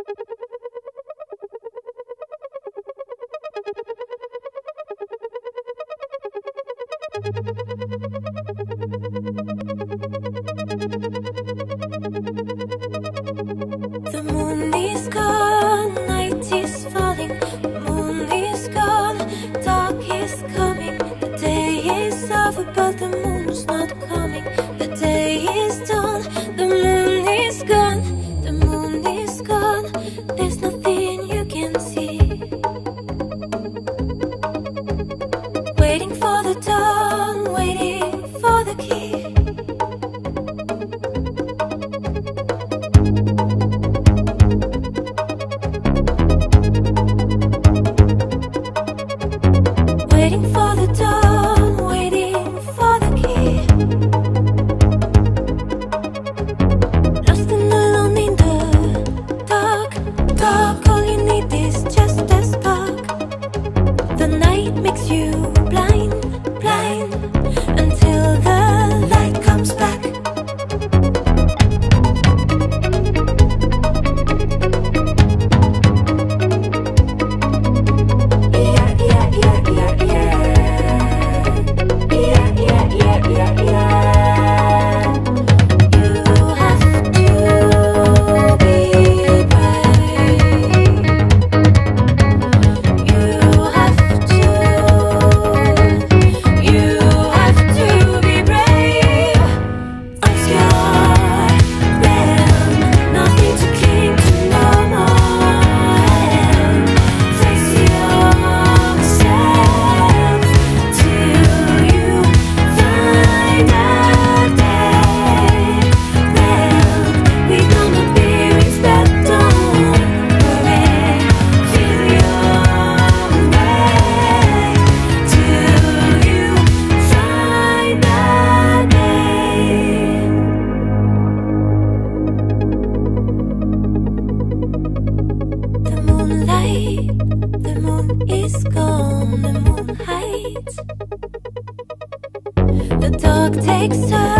The moon is gone, night is falling. The moon is gone, dark is coming. The day is over, but the moon's not coming. The day is done, the moon is gone. The moon is gone, there's nothing you can see. Waiting for the dawn, waiting for the key. The moon is gone, the moon hides. The dark takes her.